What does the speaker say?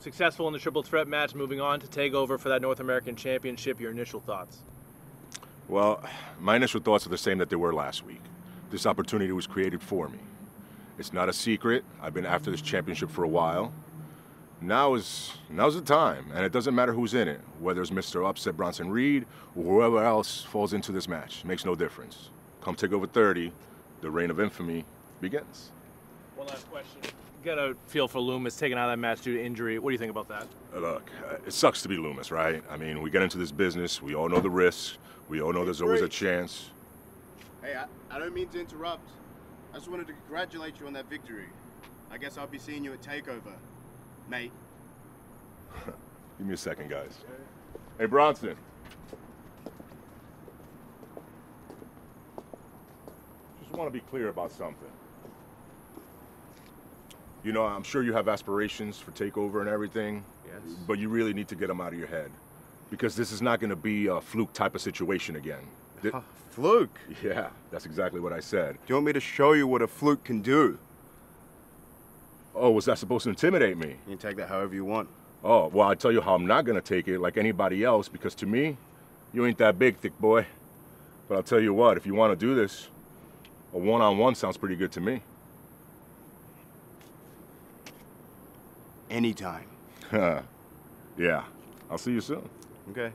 Successful in the triple threat match, moving on to TakeOver for that North American Championship. Your initial thoughts? Well, my initial thoughts are the same that they were last week. This opportunity was created for me. It's not a secret. I've been after this championship for a while. Now's the time, and it doesn't matter who's in it, whether it's Mr. Upset, Bronson Reed, or whoever else falls into this match. It makes no difference. Come TakeOver 30, the reign of infamy begins. One last question. Got a feel for Loomis taken out of that match due to injury. What do you think about that? Look, it sucks to be Loomis, right? I mean, we get into this business. We all know the risks. We all know there's always a chance. Hey, I don't mean to interrupt. I just wanted to congratulate you on that victory. I guess I'll be seeing you at TakeOver, mate. Give me a second, guys. Hey, Bronson. Just want to be clear about something. You know, I'm sure you have aspirations for TakeOver and everything, yes, but you really need to get them out of your head, because this is not going to be a fluke type of situation again. Fluke? Yeah, that's exactly what I said. Do you want me to show you what a fluke can do? Oh, was that supposed to intimidate me? You can take that however you want. Oh, well, I'll tell you how I'm not going to take it, like anybody else, because to me, you ain't that big, thick boy. But I'll tell you what, if you want to do this, a one-on-one sounds pretty good to me. Anytime. Yeah. I'll see you soon. Okay.